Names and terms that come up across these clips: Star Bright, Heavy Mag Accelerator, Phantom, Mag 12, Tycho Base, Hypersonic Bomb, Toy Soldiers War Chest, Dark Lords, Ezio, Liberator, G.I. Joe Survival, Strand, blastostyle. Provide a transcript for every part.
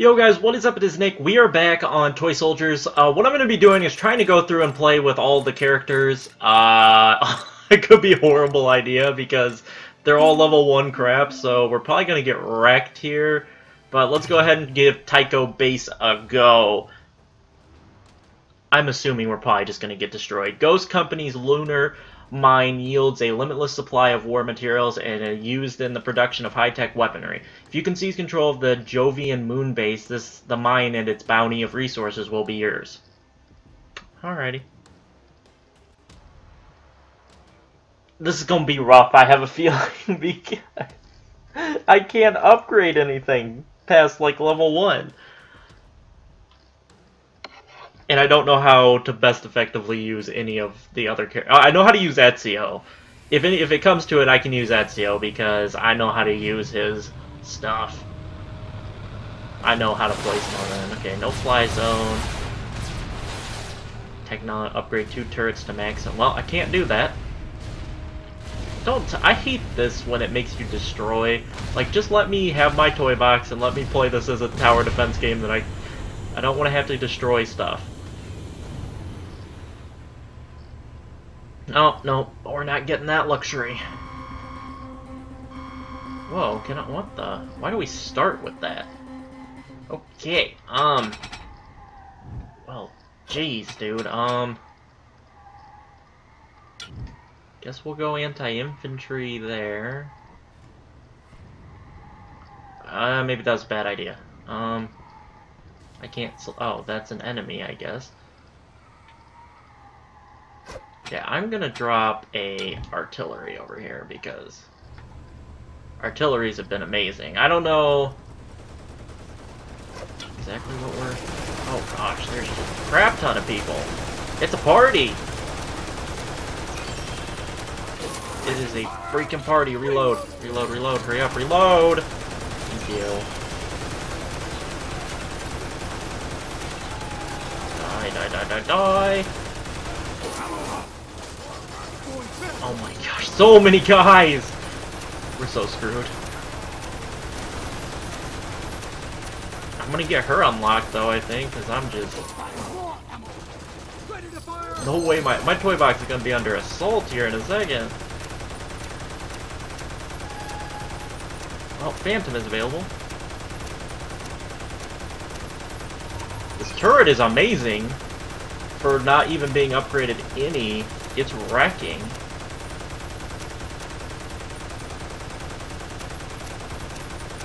Yo guys, what is up? It is Nick. We are back on Toy Soldiers. What I'm going to be doing is trying to go through and play with all the characters. It could be a horrible idea because they're all level 1 crap, so we're probably going to get wrecked here. But let's go ahead and give Tycho Base a go. I'm assuming we're probably just going to get destroyed. Ghost Company's Lunar Mine yields a limitless supply of war materials and are used in the production of high-tech weaponry. If you can seize control of the Jovian moon base, the mine and its bounty of resources will be yours. Alrighty. This is gonna be rough, I have a feeling, because I can't upgrade anything past, like, level 1. And I don't know how to best effectively use any of the other characters. I know how to use Ezio. If it comes to it, I can use Ezio because I know how to use his stuff. I know how to place them. Okay, no fly zone. Technology upgrade 2 turrets to max. Well, I can't do that. I hate this when it makes you destroy. Like, just let me have my toy box and let me play this as a tower defense game that I don't want to have to destroy stuff. No, no, we're not getting that luxury. Whoa, can I, what the? Why do we start with that? Okay, well, jeez, dude, guess we'll go anti-infantry there. Maybe that was a bad idea. I can't, oh, that's an enemy, I guess. Yeah, I'm gonna drop a artillery over here because artilleries have been amazing. I don't know exactly what we're... Oh gosh, there's just a crap ton of people. It's a party! It is a freaking party. Reload, reload, reload, hurry up, reload! Thank you. Die, die, die, die, die! Oh my gosh, so many guys! We're so screwed. I'm gonna get her unlocked though, I think, because I'm just... No way, my toy box is gonna be under assault here in a second. Oh, Phantom is available. This turret is amazing for not even being upgraded any. It's wrecking.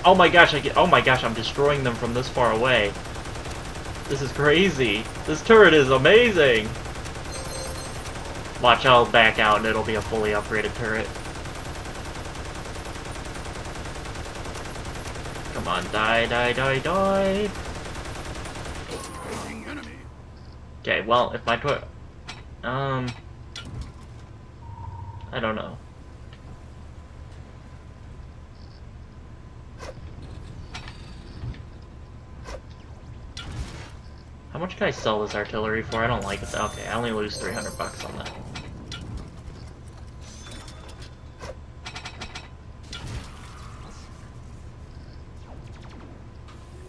Oh my gosh, oh my gosh, I'm destroying them from this far away. This is crazy. This turret is amazing. Watch, I'll back out and it'll be a fully upgraded turret. Come on, die, die, die, die. Okay, well, if my turret... I don't know. How much can I sell this artillery for? I don't like it. Okay, I only lose 300 bucks on that.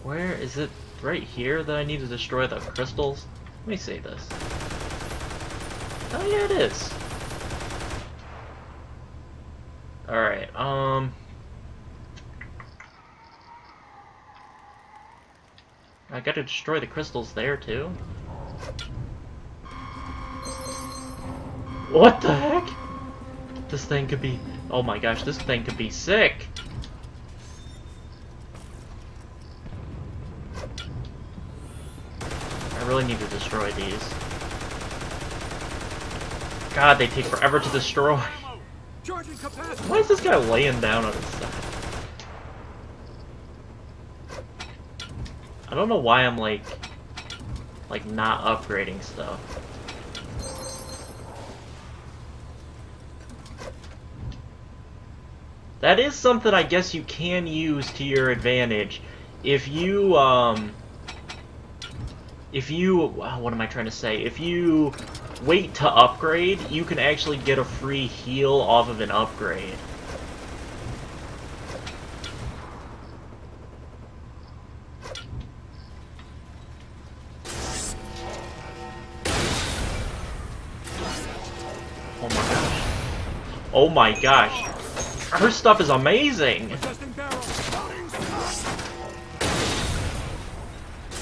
Where is it? Right here that I need to destroy the crystals? Let me see this. Oh yeah, it is! Alright, I gotta destroy the crystals there, too. What the heck? This thing could be... Oh my gosh, this thing could be sick! I really need to destroy these. God, they take forever to destroy. Why is this guy laying down on his side? I don't know why I'm like not upgrading stuff. That is something I guess you can use to your advantage. If you, what am I trying to say? If you wait to upgrade, you can actually get a free heal off of an upgrade. Oh my gosh. Her stuff is amazing.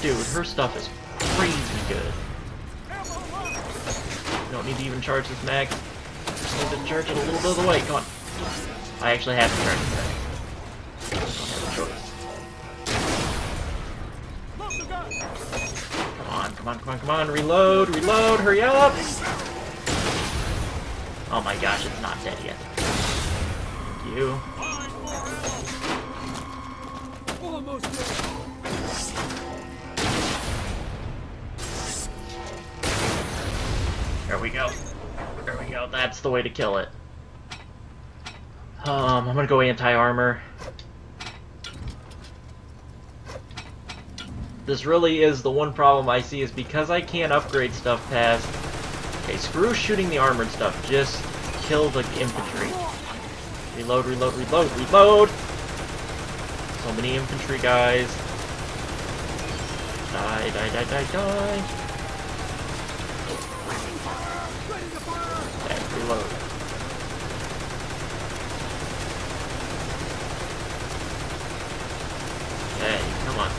Dude, her stuff is crazy good. Don't need to even charge this mag. Just need to charge it a little bit of the way. Come on. I actually have to charge it back. I don't have a choice. Come on, come on, come on, come on. Reload, reload, hurry up! Oh my gosh, it's not dead yet. Thank you. There we go. There we go. That's the way to kill it. I'm gonna go anti-armor. This really is the one problem I see, is because I can't upgrade stuff past... Okay, screw shooting the armored stuff, just kill the infantry. Reload, reload, reload, reload! So many infantry guys. Die, die, die, die, die! Okay, reload. Okay, come on.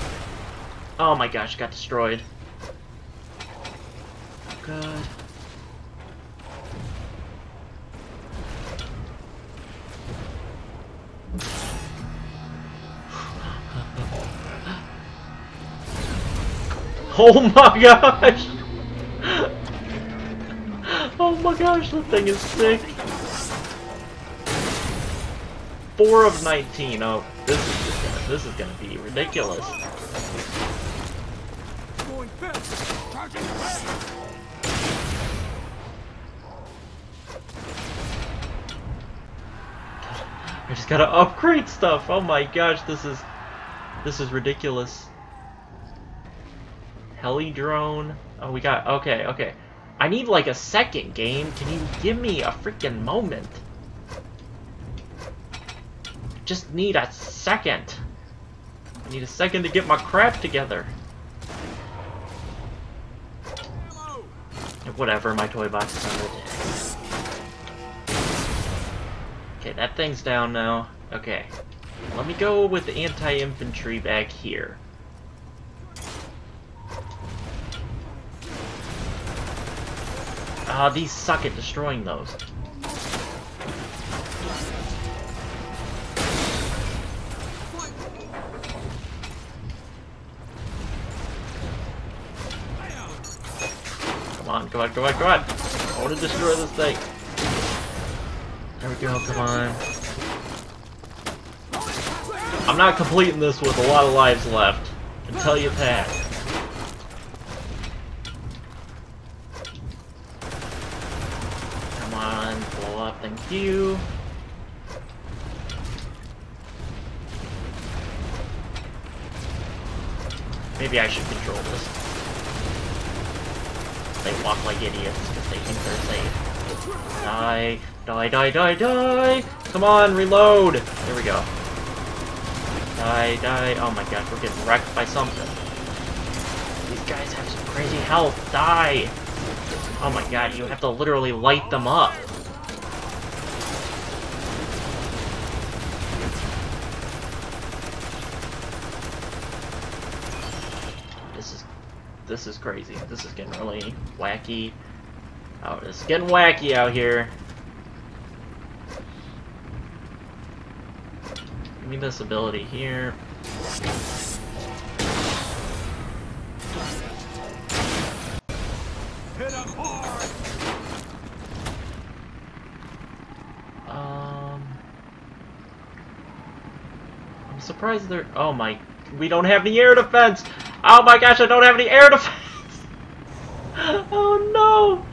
Oh my gosh, got destroyed. God. Oh my gosh! Oh my gosh, that thing is sick. 4 of 19. Oh, this is gonna be ridiculous. I just gotta upgrade stuff. Oh my gosh, this is ridiculous. Heli drone. Oh, we got okay. I need like a second game. Can you give me a freaking moment? Just need a second. I need a second to get my crap together. Whatever, my toy box is on it. Okay, that thing's down now. Okay, let me go with the anti-infantry back here. Ah, these suck at destroying those. Come on, come on, come on! I want to destroy this thing! There we go, come on. I'm not completing this with a lot of lives left. I can tell you that. Come on, blow up, thank you. Maybe I should control this. They walk like idiots because they think they're safe. Die, die, die, die, die! Come on, reload! There we go. Die, die, oh my gosh, we're getting wrecked by something. These guys have some crazy health, die! Oh my god, you have to literally light them up. This is crazy. This is getting really wacky. Oh, it's getting wacky out here. Give me this ability here. Hit up hard. I'm surprised they're... Oh my... We don't have any air defense! Oh my gosh, I don't have any air defense! Oh no!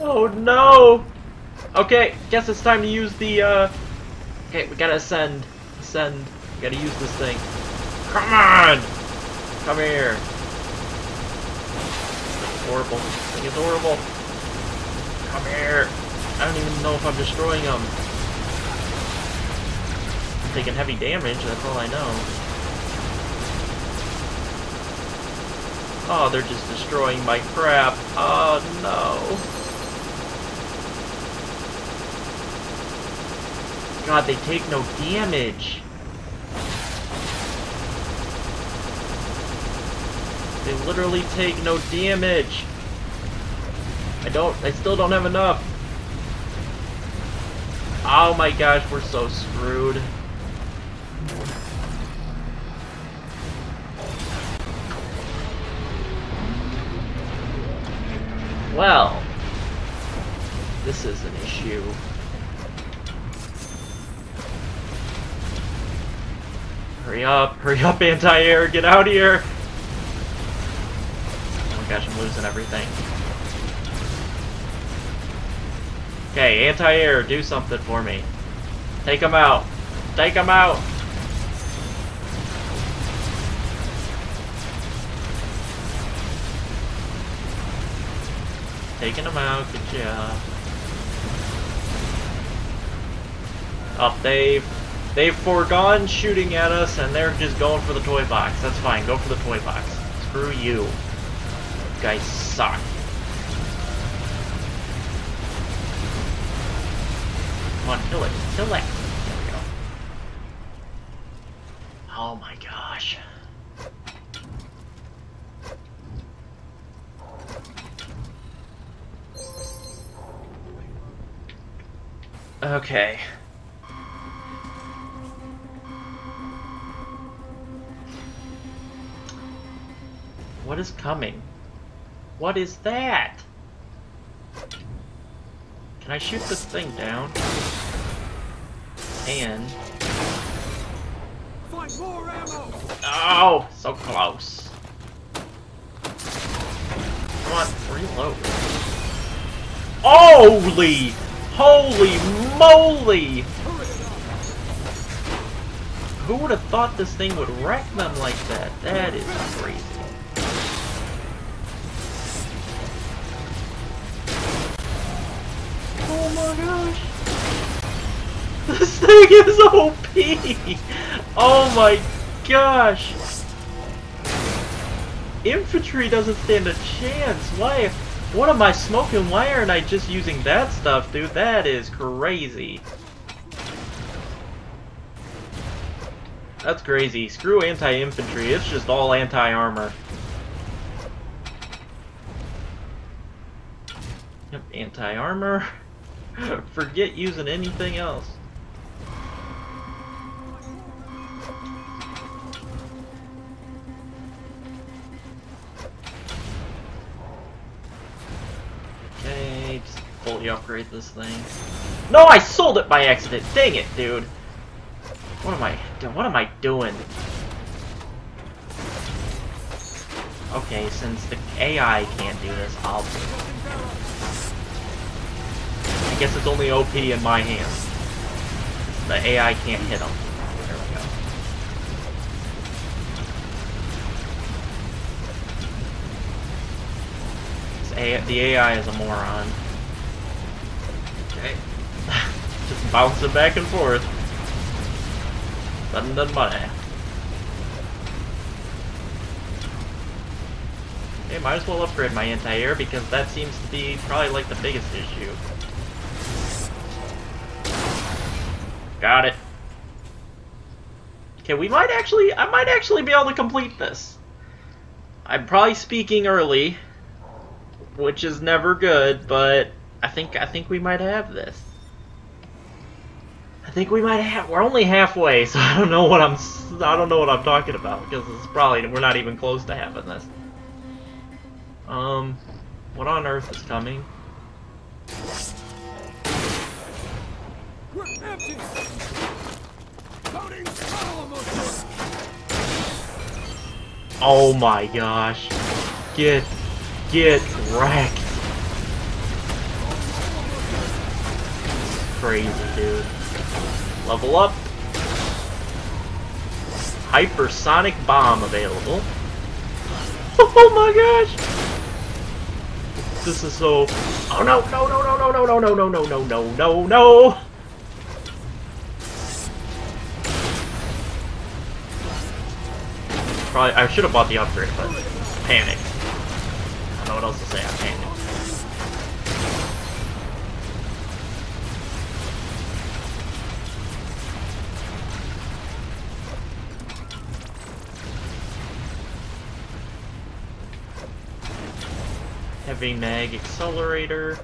Oh no! Okay, guess it's time to use the, Okay, we gotta ascend. Ascend. We gotta use this thing. Come on! Come here. This is horrible. This thing is horrible. Come here. I don't even know if I'm destroying them. I'm taking heavy damage, that's all I know. Oh, they're just destroying my crap. Oh, no. God, they take no damage. They literally take no damage. I still don't have enough. Oh my gosh, we're so screwed. Well, this is an issue. Hurry up, anti-air, get out of here! Oh my gosh, I'm losing everything. Okay, anti-air, do something for me. Take him out! Take him out! Taking them out, good job. Oh, they've foregone shooting at us and they're just going for the toy box. That's fine, go for the toy box. Screw you. You guys suck. Come on, kill it. Kill it. There we go. Oh my gosh. Okay. What is coming? What is that? Can I shoot this thing down? And... find more ammo! Oh! So close. Come on, reload. Holy! Holy moly! Who would have thought this thing would wreck them like that? That is crazy. Oh my gosh! This thing is OP! Oh my gosh! Infantry doesn't stand a chance! Why? What am I smoking? Why aren't I just using that stuff, dude? That is crazy. That's crazy. Screw anti-infantry. It's just all anti-armor. Yep, anti-armor. Forget using anything else. Fully upgrade this thing. No, I sold it by accident. Dang it, dude. What am I doing? Okay, since the AI can't do this, I'll do it. I guess it's only OP in my hands. The AI can't hit them. There we go. The AI is a moron. Okay. Just bounce it back and forth. Dun dun money. Okay, might as well upgrade my anti-air because that seems to be probably like the biggest issue. Got it. Okay, I might actually be able to complete this. I'm probably speaking early, which is never good, but I think we might have this. We're only halfway, so I don't know what I'm talking about because it's probably we're not even close to having this. What on earth is coming? Oh my gosh! Get wrecked. Crazy, dude. Level up. Hypersonic bomb available. Oh my gosh! This is so... oh no! No! No! No! No! No! No! No! No! No! No! No! No! Probably I should have bought the upgrade, but panic. I don't know what else to say. I panicked. Heavy Mag Accelerator.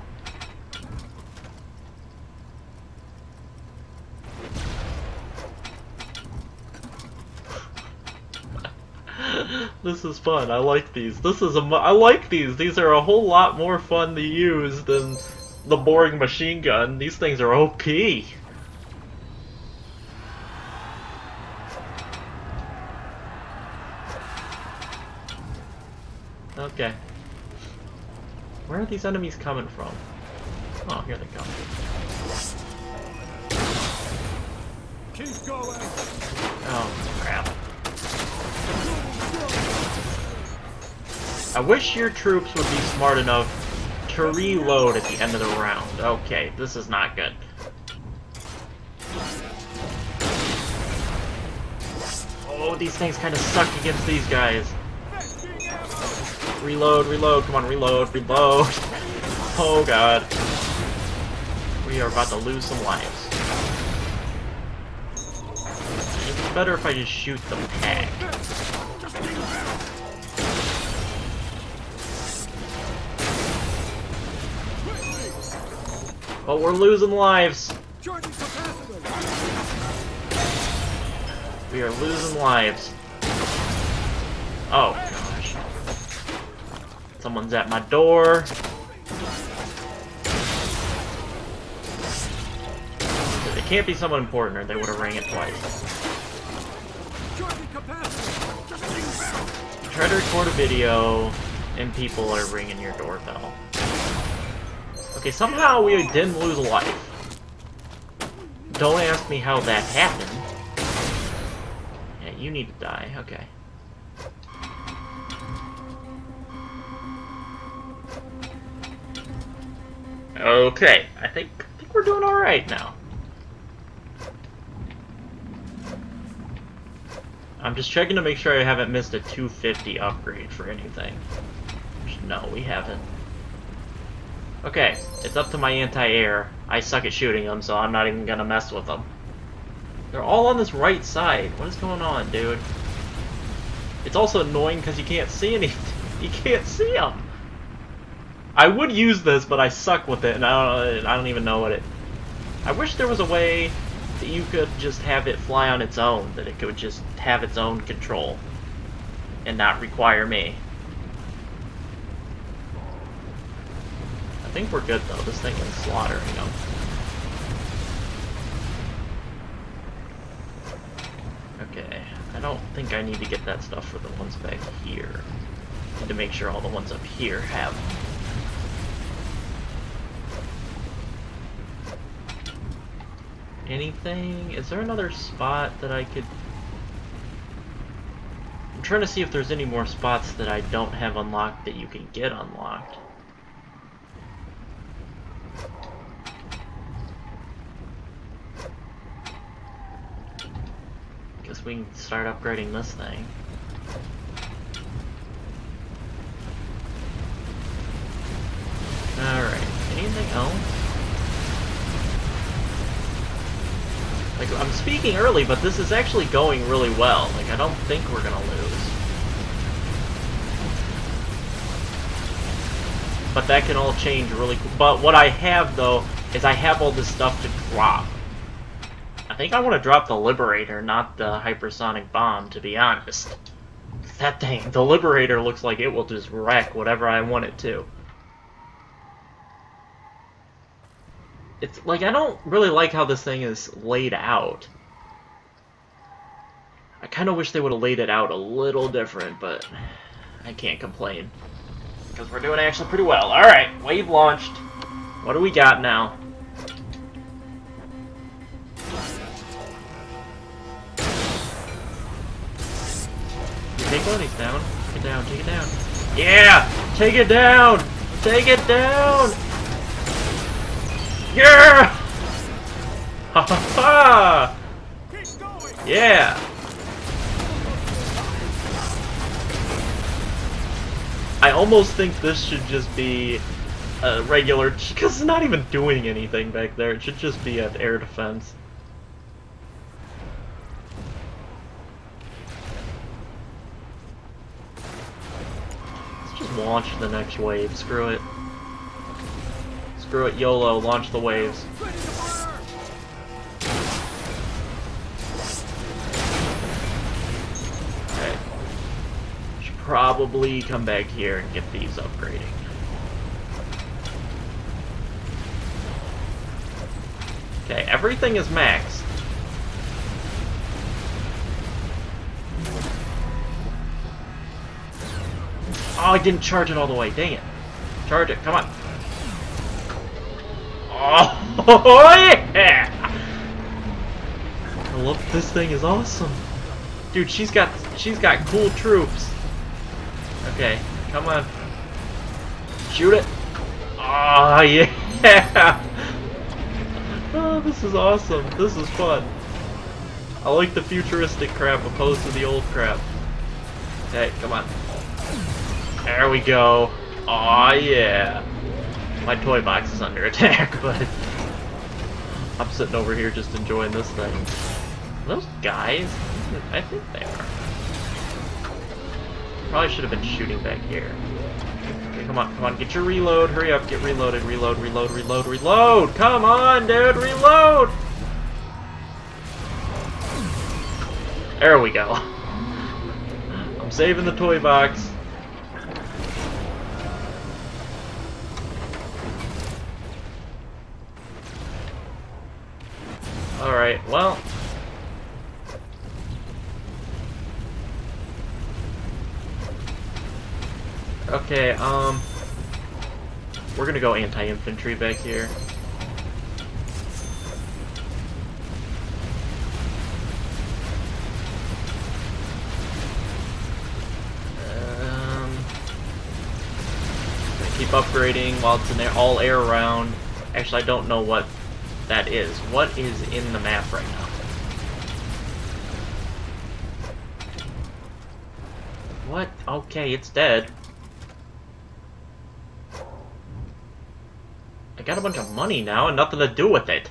This is fun. I like these. I like these. These are a whole lot more fun to use than the boring machine gun. These things are OP. Okay. Where are these enemies coming from? Oh, here they come. Keep going. Oh crap. I wish your troops would be smart enough to reload at the end of the round. Okay, this is not good. Oh, these things kind of suck against these guys. Reload, reload, come on, reload, reload. Oh god. We are about to lose some lives. It's better if I just shoot the pack. But we're losing lives. We are losing lives. Oh gosh. Someone's at my door. It can't be someone important or they would have rang it twice. Try to record a video and people are ringing your doorbell. Okay, somehow we didn't lose a life. Don't ask me how that happened. Yeah, you need to die. Okay. Okay, I think we're doing all right now. I'm just checking to make sure I haven't missed a 250 upgrade for anything. No, we haven't. Okay, it's up to my anti-air. I suck at shooting them, so I'm not even gonna mess with them. They're all on this right side. What is going on, dude? It's also annoying because you can't see anything. You can't see them. I would use this, but I suck with it, and I don't even know what it... I wish there was a way that you could just have it fly on its own, that it could just have its own control and not require me. I think we're good though. This thing is slaughtering them. Okay, I don't think I need to get that stuff for the ones back here. I need to make sure all the ones up here have anything. Is there another spot that I could... I'm trying to see if there's any more spots that I don't have unlocked that you can get unlocked. We can start upgrading this thing. Alright, anything else? Like, I'm speaking early, but this is actually going really well. Like, I don't think we're gonna lose. But that can all change really quick. But what I have, though, is I have all this stuff to drop. I think I want to drop the Liberator, not the Hypersonic Bomb, to be honest. That thing, the Liberator looks like it will just wreck whatever I want it to. It's like, I don't really like how this thing is laid out. I kind of wish they would have laid it out a little different, but I can't complain. Because we're doing actually pretty well. Alright, wave launched. What do we got now? Take one, he's down. Take it down, take it down. Yeah! Take it down! Take it down! Yeah! Ha ha ha! Yeah! I almost think this should just be a regular... because it's not even doing anything back there. It should just be an air defense. launch the next wave. Screw it. Screw it, YOLO, launch the waves. Okay. Should probably come back here and get these upgrading. Okay, everything is maxed. Oh, I didn't charge it all the way, dang it. Charge it, come on. Oh, yeah! I love this thing, is awesome. Dude, she's got cool troops. Okay, come on. Shoot it. Oh, yeah! Oh, this is awesome. This is fun. I like the futuristic crap opposed to the old crap. Okay, come on. There we go. Aw, yeah. My toy box is under attack, but I'm sitting over here just enjoying this thing. Are those guys? I think they are. Probably should have been shooting back here. Okay, come on, come on, get your reload. Hurry up, get reloaded. Reload, reload, reload, reload. Come on, dude, reload! There we go. I'm saving the toy box. Alright, well. Okay, we're gonna go anti-infantry back here. Keep upgrading while it's an all-air round. Actually, I don't know what that is. What is in the map right now? What? Okay, it's dead. I got a bunch of money now and nothing to do with it.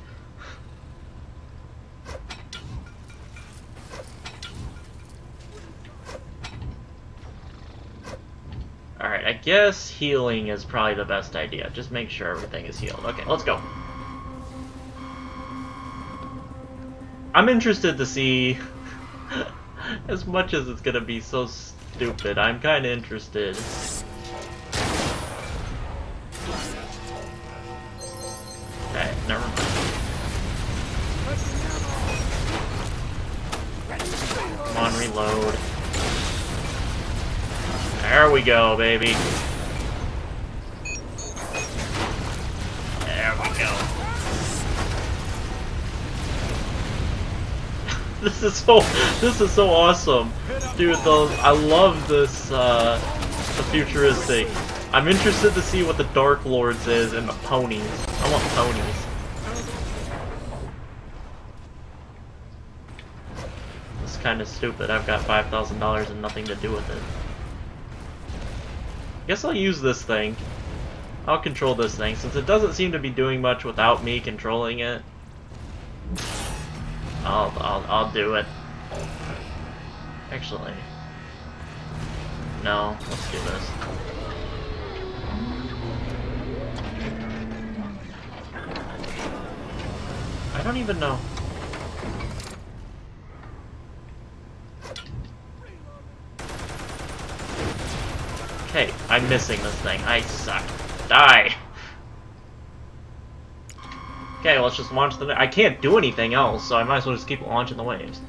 Alright, I guess healing is probably the best idea. Just make sure everything is healed. Okay, let's go. I'm interested to see, as much as it's gonna be so stupid, I'm kinda interested. Okay, never mind. Come on, reload. There we go, baby. There we go. This is so awesome, dude. I love this, the futuristic. I'm interested to see what the Dark Lords is and the ponies. I want ponies. This is kind of stupid. I've got $5,000 and nothing to do with it. Guess I'll use this thing. I'll control this thing since it doesn't seem to be doing much without me controlling it. I'll do it. Actually, no. Let's do this. I don't even know. Okay, I'm missing this thing. I suck. Die. Okay, let's just launch the... I can't do anything else, so I might as well just keep launching the waves.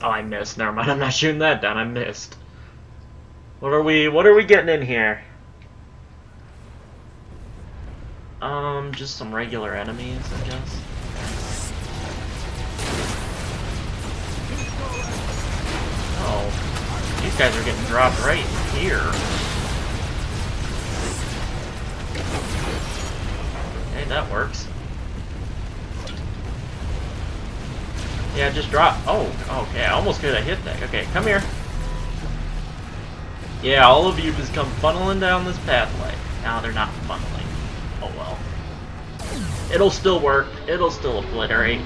Oh, I missed. Never mind. I'm not shooting that down. I missed. What are we getting in here? Just some regular enemies, I guess. Oh. These guys are getting dropped right here. Hey, that works. Yeah, just drop. Oh, okay. I almost could have hit that. Okay, come here. Yeah, all of you just come funneling down this pathway. No, they're not funneling. Oh, well. It'll still work. It'll still obliterate.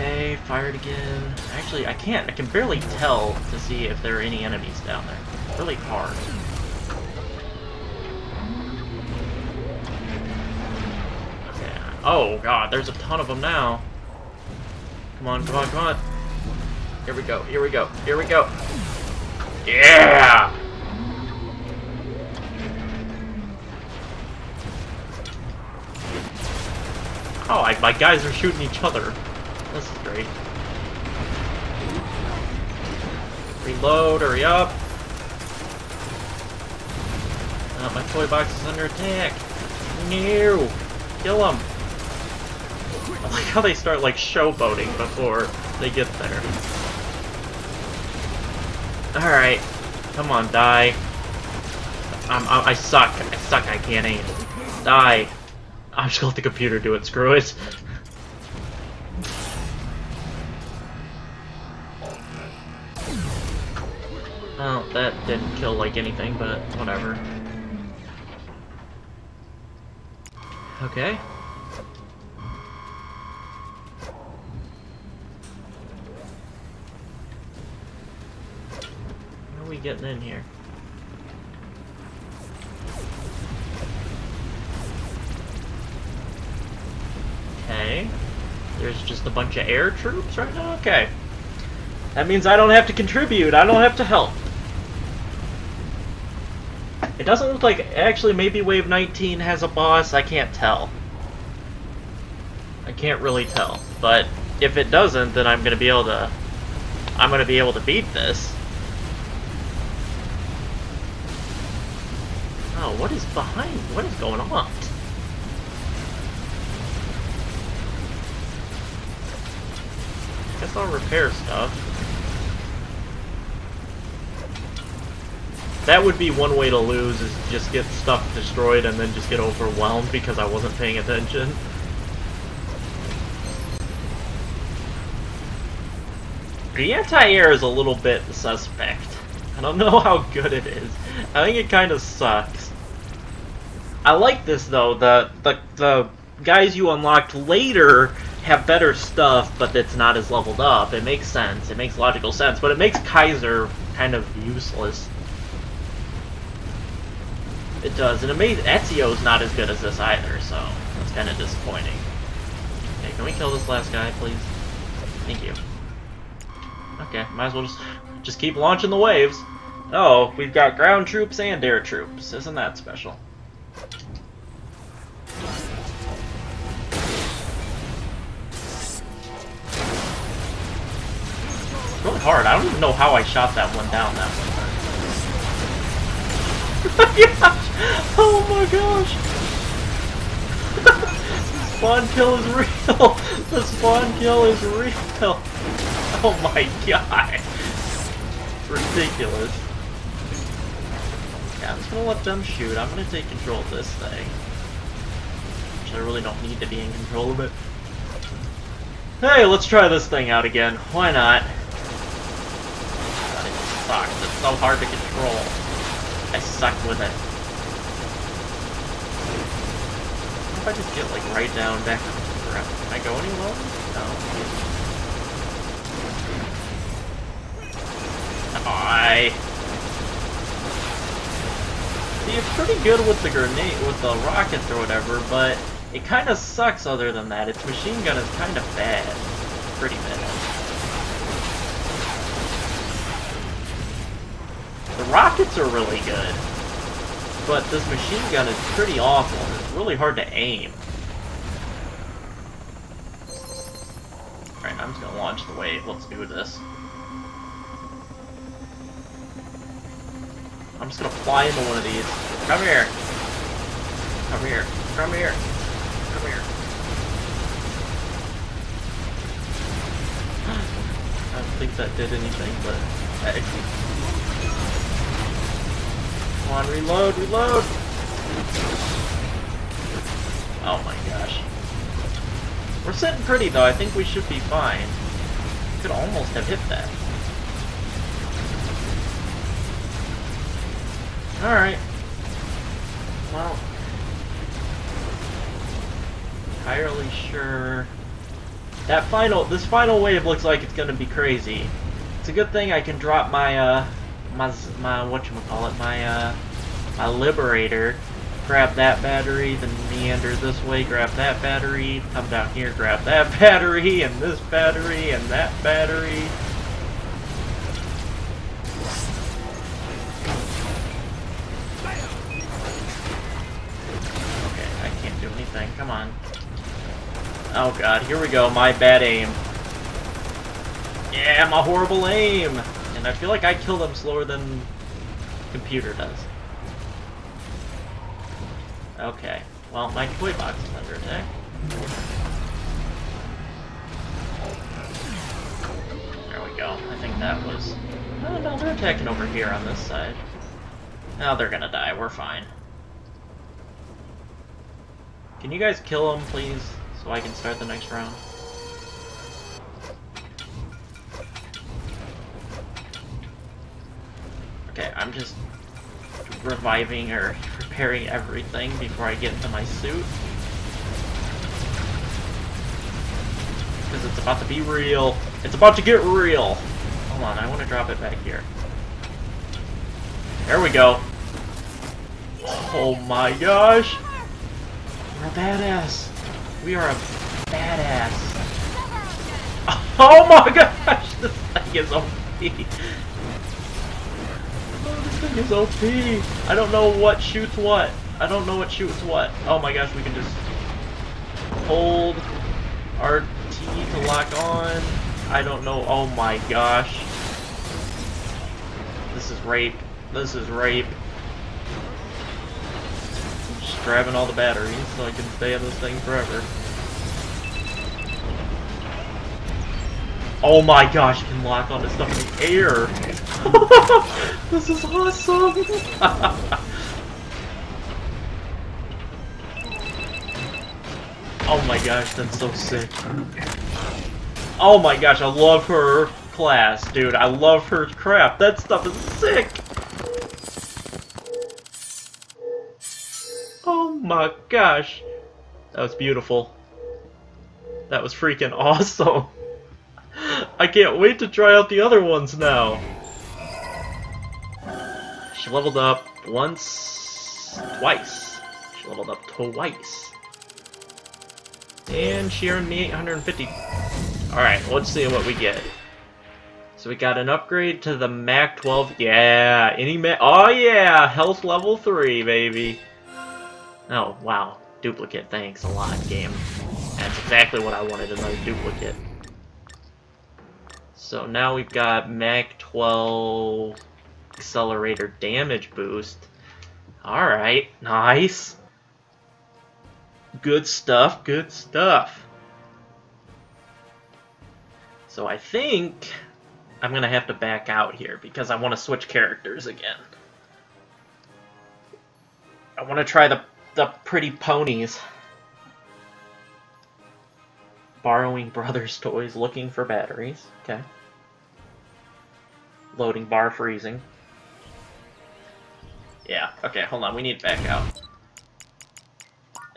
Okay, fired again. Actually, I can't. I can barely tell to see if there are any enemies down there. It's really hard. Okay. Oh, God. There's a ton of them now. Come on, come on, come on. Here we go, here we go, here we go. Yeah! Oh, my guys are shooting each other. This is great. Reload, hurry up. My toy box is under attack. No! Kill him. I like how they start, like, showboating before they get there. Alright. Come on, die. I suck. I suck. I can't aim. Die. I'm just gonna let the computer do it. Screw it. Well, that didn't kill like anything, but whatever. Okay. How are we getting in here? Okay. There's just a bunch of air troops right now? Okay. That means I don't have to contribute. I don't have to help. It doesn't look like... Actually, maybe Wave 19 has a boss. I can't tell. I can't really tell. But if it doesn't, then I'm going to be able to... I'm going to be able to beat this. Oh, what is behind? What is going on? Guess I'll repair stuff. That would be one way to lose, is just get stuff destroyed and then just get overwhelmed because I wasn't paying attention. The anti-air is a little bit suspect. I don't know how good it is. I think it kind of sucks. I like this though, the guys you unlocked later have better stuff, but it's not as leveled up. It makes sense. It makes logical sense, but it makes Kaiser kind of useless. It does, and it made Ezio's not as good as this either, so that's kind of disappointing. Okay, can we kill this last guy, please? Thank you. Okay, might as well just keep launching the waves. Oh, we've got ground troops and air troops. Isn't that special? Really hard. I don't even know how I shot that one down that way. Oh my gosh! The spawn kill is real! The spawn kill is real! Oh my god! It's ridiculous. Yeah, I'm just gonna let them shoot. I'm gonna take control of this thing. Which I really don't need to be in control of it. Hey, let's try this thing out again. Why not? It's so hard to control. I suck with it. What if I just get like right down back to the ground? Can I go anywhere? No. Die. See, it's pretty good with the grenade, with the rockets or whatever, but it kind of sucks. Other than that, its machine gun is kind of bad. Pretty bad. The rockets are really good, but this machine gun is pretty awful. It's really hard to aim. Alright, I'm just gonna launch the wave. Let's do this. I'm just gonna fly into one of these. Come here! Come here! Come here! Come here! I don't think that did anything, but... Hey. Come on, reload, reload! Oh my gosh. We're sitting pretty though, I think we should be fine. Could almost have hit that. Alright. Well... Entirely sure... This final wave looks like it's gonna be crazy. It's a good thing I can drop my my Liberator. Grab that battery, then meander this way, grab that battery, come down here, grab that battery, and this battery, and that battery. Okay, I can't do anything, come on. Oh god, here we go, my bad aim. Yeah, my horrible aim! And I feel like I kill them slower than the computer does. Okay, well, my toy box is under attack. There we go. I think that was... Oh, no, they're attacking over here on this side. Now they're gonna die. We're fine. Can you guys kill them, please? So I can start the next round. Okay, I'm just reviving or repairing everything before I get into my suit, because it's about to be real. It's about to get real. Hold on, I want to drop it back here. There we go. Oh my gosh, we're a badass. We are a badass. Oh my gosh, this thing is OP. This thing is OP. I don't know what shoots what. I don't know what shoots what. Oh my gosh, we can just hold RT to lock on. I don't know. Oh my gosh. This is rape. This is rape. I'm just grabbing all the batteries so I can stay in this thing forever. Oh my gosh, you can lock onto stuff in the air! This is awesome! Oh my gosh, that's so sick. Oh my gosh, I love her class, dude. I love her crap. That stuff is sick! Oh my gosh. That was beautiful. That was freaking awesome. I can't wait to try out the other ones now. She leveled up twice. She leveled up twice. And she earned me 850. Alright, let's see what we get. So we got an upgrade to the Mag 12. Yeah, any Mag. Oh yeah, health level 3, baby. Oh, wow. Duplicate, thanks a lot, game. That's exactly what I wanted, another duplicate. So now we've got Mag 12 Accelerator damage boost. Alright, nice. Good stuff, good stuff. So I think I'm going to have to back out here because I want to switch characters again. I want to try the pretty ponies. Borrowing brother's toys, looking for batteries. Okay. Loading bar freezing. Yeah, okay, hold on, we need to back out.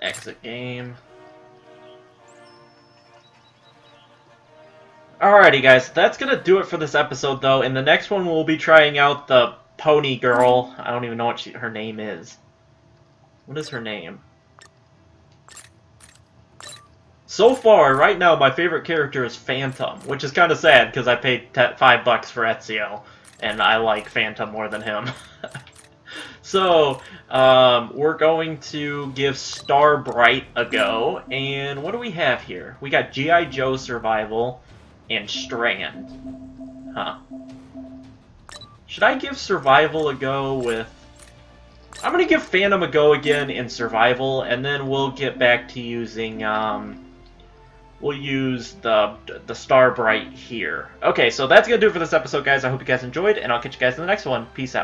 Exit game. Alrighty guys, that's gonna do it for this episode though. In the next one we'll be trying out the pony girl. I don't even know what her name is. What is her name? So far, right now, my favorite character is Phantom, which is kind of sad because I paid $5 for Ezio, and I like Phantom more than him. So, we're going to give Star Bright a go, and what do we have here? We got G.I. Joe Survival and Strand. Huh. Should I give Survival a go with... I'm going to give Phantom a go again in Survival, and then we'll get back to using... We'll use the Star Bright here. Okay, so that's going to do it for this episode, guys. I hope you guys enjoyed, and I'll catch you guys in the next one. Peace out.